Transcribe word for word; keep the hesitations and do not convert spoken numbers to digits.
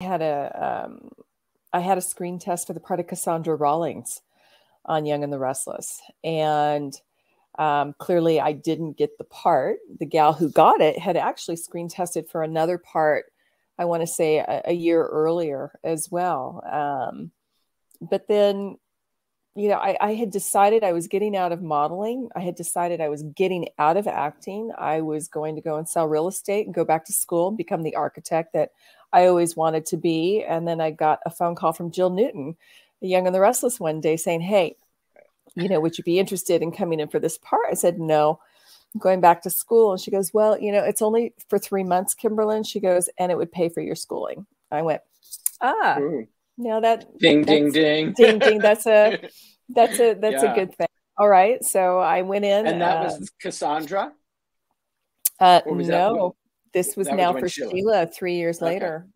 I had a um, I had a screen test for the part of Cassandra Rawlings on Young and the Restless, and um, clearly I didn't get the part. The gal who got it had actually screen tested for another part, I want to say a, a year earlier as well. Um, but then, you know, I, I had decided I was getting out of modeling. I had decided I was getting out of acting. I was going to go and sell real estate and go back to school and become the architect that I always wanted to be. And then I got a phone call from Jill Newton, the Young and the Restless, one day saying, "Hey, you know, would you be interested in coming in for this part?" I said, "No, I'm going back to school." And she goes, "Well, you know, it's only for three months, Kimberlyn." She goes, "And it would pay for your schooling." I went, "Ah." Ooh. Now that ding, ding, ding, ding, ding. That's a, that's a, that's yeah. a good thing. All right. So I went in, and that uh, was Cassandra. Uh, was no, this was that now was for Sheila, Sheila three years okay. later.